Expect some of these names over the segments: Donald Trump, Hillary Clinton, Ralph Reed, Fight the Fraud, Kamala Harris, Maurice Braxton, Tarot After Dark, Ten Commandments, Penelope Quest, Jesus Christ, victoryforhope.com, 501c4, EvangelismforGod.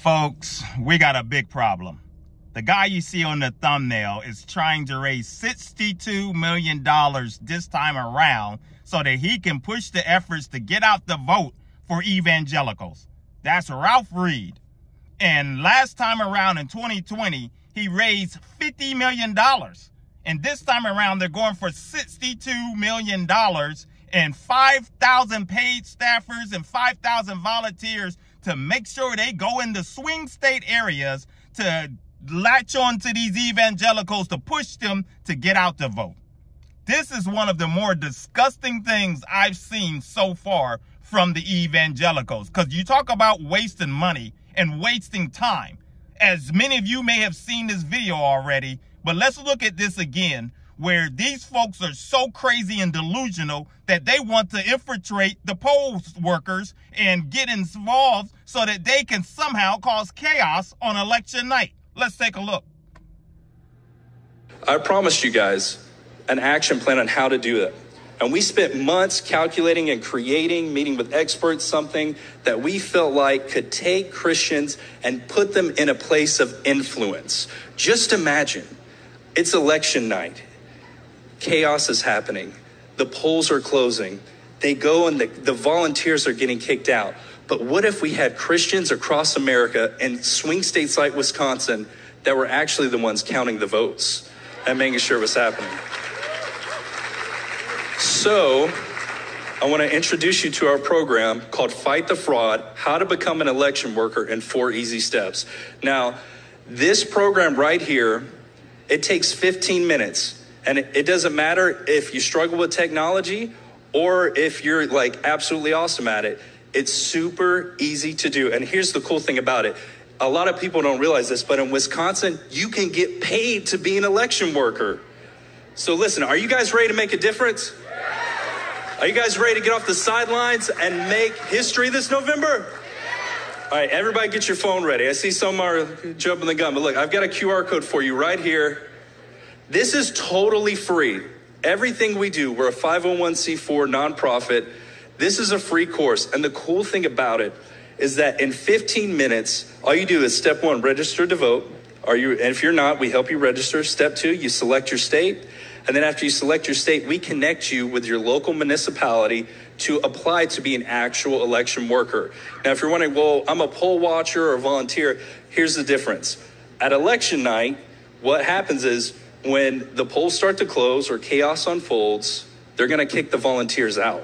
Folks, we got a big problem. The guy you see on the thumbnail is trying to raise $62 million this time around so that he can push the efforts to get out the vote for evangelicals. That's Ralph Reed. And last time around in 2020, he raised $50 million. And this time around, they're going for $62 million and 5,000 paid staffers and 5,000 volunteers to make sure they go in the swing state areas to latch on to these evangelicals to push them to get out the vote. This is one of the more disgusting things I've seen so far from the evangelicals, because you talk about wasting money and wasting time. As many of you may have seen this video already, but let's look at this again, where these folks are so crazy and delusional that they want to infiltrate the poll workers and get involved so that they can somehow cause chaos on election night. Let's take a look. I promised you guys an action plan on how to do it. And we spent months calculating and creating, meeting with experts, something that we felt like could take Christians and put them in a place of influence. Just imagine, it's election night. Chaos is happening. The polls are closing. They go and the volunteers are getting kicked out. But what if we had Christians across America and swing states like Wisconsin that were actually the ones counting the votes and making sure it was happening? So, I want to introduce you to our program called Fight the Fraud, How to Become an Election Worker in 4 Easy Steps. Now, this program right here, it takes 15 minutes. And it doesn't matter if you struggle with technology or if you're like absolutely awesome at it. It's super easy to do. And here's the cool thing about it. A lot of people don't realize this, but in Wisconsin, you can get paid to be an election worker. So listen, are you guys ready to make a difference? Are you guys ready to get off the sidelines and make history this November? All right, everybody get your phone ready. I see some are jumping the gun, but look, I've got a QR code for you right here. This is totally free. Everything we do, we're a 501c4 nonprofit. This is a free course. And the cool thing about it is that in 15 minutes, all you do is step 1, register to vote. And if you're not, we help you register. Step 2, you select your state. And then after you select your state, we connect you with your local municipality to apply to be an actual election worker. Now, if you're wondering, well, I'm a poll watcher or volunteer, here's the difference. At election night, what happens is when the polls start to close or chaos unfolds, they're going to kick the volunteers out.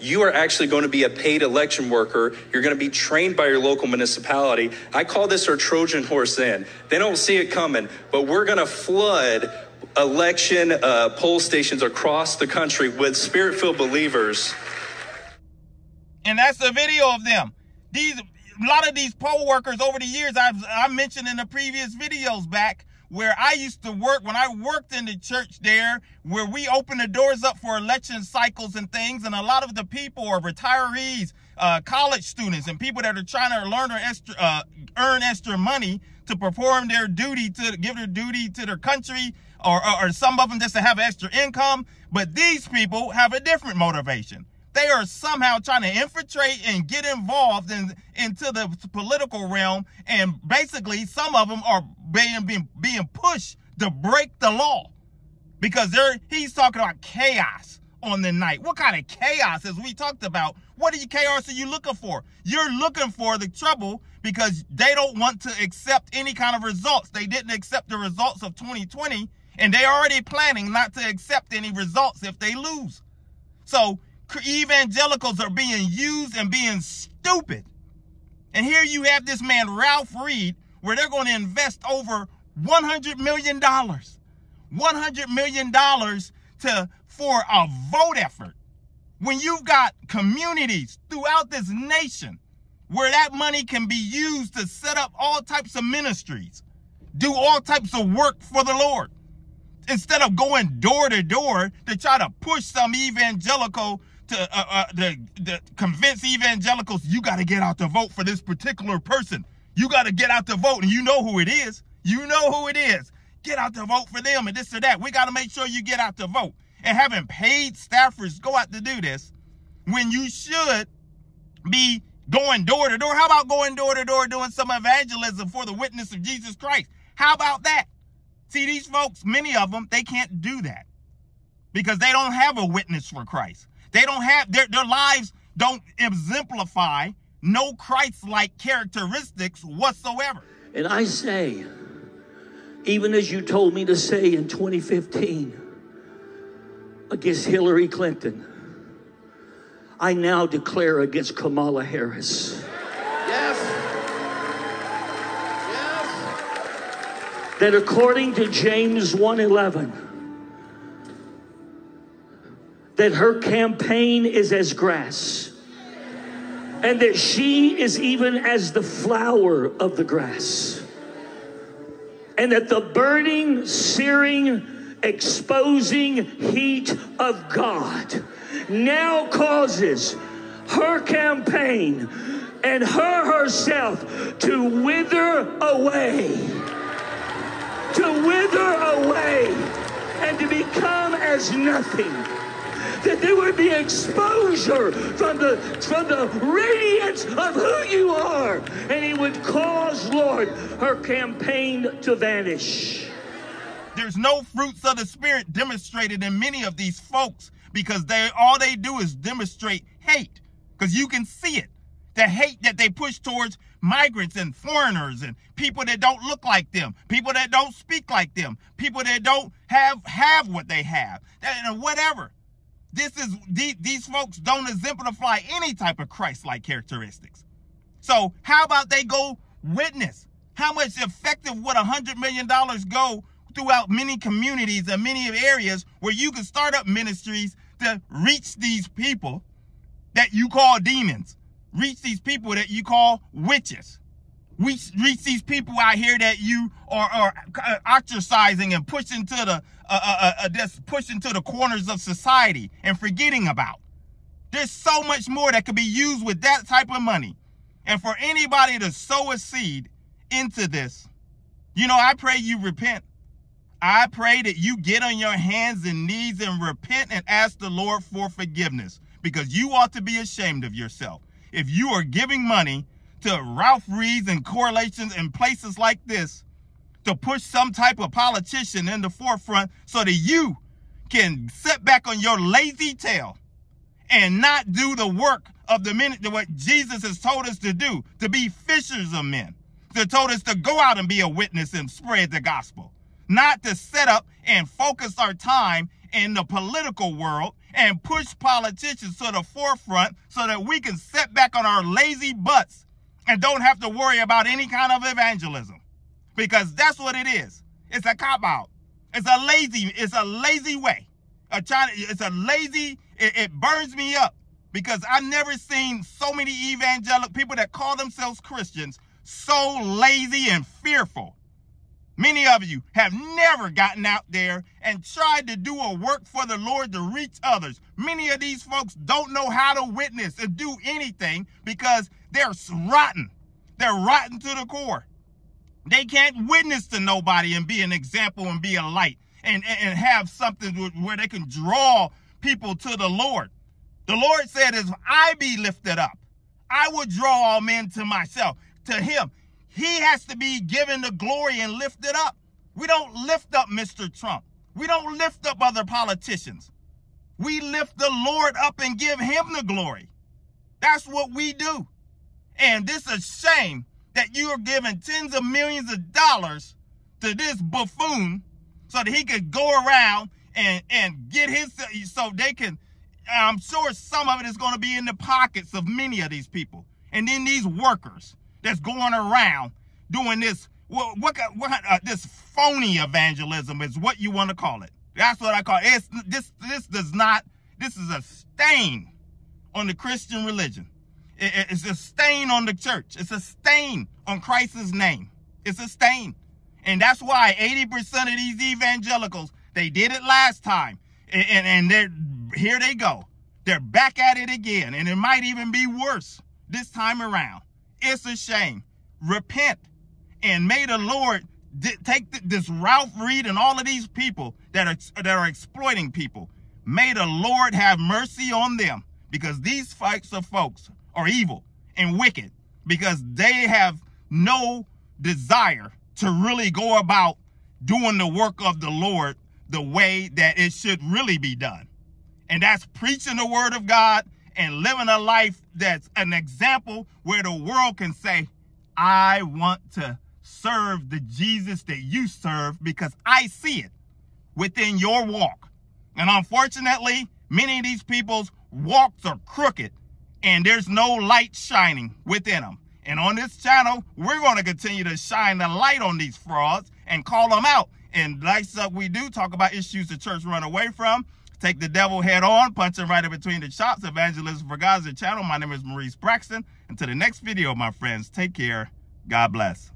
You are actually going to be a paid election worker. You're going to be trained by your local municipality. I call this our Trojan horse in. They don't see it coming, but we're going to flood election poll stations across the country with spirit-filled believers. And that's the video of them. A lot of these poll workers over the years, I mentioned in the previous videos back, where I used to work, when I worked in the church there, where we opened the doors up for election cycles and things, and a lot of the people are retirees, college students, and people that are trying to learn or earn extra money to perform their duty, to give their duty to their country, or some of them just to have extra income. But these people have a different motivation. They are somehow trying to infiltrate and get involved into the political realm. And basically, some of them are being pushed to break the law, because he's talking about chaos on the night. What kind of chaos, as we talked about? What chaos are you looking for? You're looking for the trouble because they don't want to accept any kind of results. They didn't accept the results of 2020, and they're already planning not to accept any results if they lose. So evangelicals are being used and being stupid. And here you have this man, Ralph Reed, where they're going to invest over $100 million. $100 million for a vote effort. When you've got communities throughout this nation where that money can be used to set up all types of ministries, do all types of work for the Lord, instead of going door to door to try to push some evangelical to convince evangelicals, you got to get out to vote for this particular person. You got to get out to vote, and you know who it is. You know who it is. Get out to vote for them and this or that. We got to make sure you get out to vote. And having paid staffers go out to do this when you should be Going door to door. How about going door to door doing some evangelism for the witness of Jesus Christ? How about that? See, these folks, many of them, they can't do that because they don't have a witness for Christ. They don't have, their lives don't exemplify no Christ-like characteristics whatsoever. And I say, even as you told me to say in 2015 against Hillary Clinton, I now declare against Kamala Harris. Yes. Yes. That according to James 1:11, that her campaign is as grass, and that she is even as the flower of the grass, and that the burning, searing, exposing heat of God now causes her campaign and her herself to wither away, and to become as nothing. That there would be exposure from the radiance of who you are, and it would cause, Lord, her campaign to vanish. There's no fruits of the Spirit demonstrated in many of these folks, because all they do is demonstrate hate. Because you can see it. The hate that they push towards migrants and foreigners and people that don't look like them, people that don't speak like them, people that don't have what they have, whatever. These folks don't exemplify any type of Christ-like characteristics. So how about they go witness? How much effective would $100 million go throughout many communities and many areas where you can start up ministries to reach these people that you call demons, reach these people that you call witches, reach these people out here that you are ostracizing and pushing to the just pushing to the corners of society and forgetting about. There's so much more that could be used with that type of money, and for anybody to sow a seed into this, you know, I pray you repent. I pray that you get on your hands and knees and repent and ask the Lord for forgiveness, because you ought to be ashamed of yourself. If you are giving money to Ralph Reeds and correlations and places like this to push some type of politician in the forefront so that you can sit back on your lazy tail and not do the work of the ministry, what Jesus has told us to do, to be fishers of men, to told us to go out and be a witness and spread the gospel. Not to set up and focus our time in the political world and push politicians to the forefront so that we can sit back on our lazy butts and don't have to worry about any kind of evangelism. Because that's what it is. It's a cop-out. It's a lazy way. It burns me up, because I've never seen so many evangelical people that call themselves Christians so lazy and fearful. Many of you have never gotten out there and tried to do a work for the Lord to reach others. Many of these folks don't know how to witness and do anything because they're rotten. They're rotten to the core. They can't witness to nobody and be an example and be a light and have something where they can draw people to the Lord. The Lord said, if I be lifted up, I will draw all men to myself, to him. He has to be given the glory and lifted up. We don't lift up Mr. Trump. We don't lift up other politicians. We lift the Lord up and give him the glory. That's what we do. And this is a shame that you are giving tens of millions of dollars to this buffoon so that he could go around and get his, so they can, I'm sure some of it is going to be in the pockets of many of these people. And then these workers that's going around doing this, this phony evangelism is what you want to call it. That's what I call it. This is a stain on the Christian religion. It's a stain on the church. It's a stain on Christ's name. It's a stain. And that's why 80% of these evangelicals, they did it last time. And here they go. They're back at it again. And it might even be worse this time around. It's a shame. Repent. And may the Lord take this Ralph Reed and all of these people that are exploiting people. May the Lord have mercy on them, because these folks are evil and wicked because they have no desire to really go about doing the work of the Lord the way that it should really be done. And that's preaching the word of God and living a life that's an example where the world can say, I want to serve the Jesus that you serve because I see it within your walk. And unfortunately, many of these people's walks are crooked and there's no light shining within them. And on this channel, we're going to continue to shine the light on these frauds and call them out. And like stuff we do, talk about issues the church run away from, take the devil head on, punch him right in between the chops. Evangelism for God's channel. My name is Maurice Braxton. Until the next video, my friends, take care. God bless.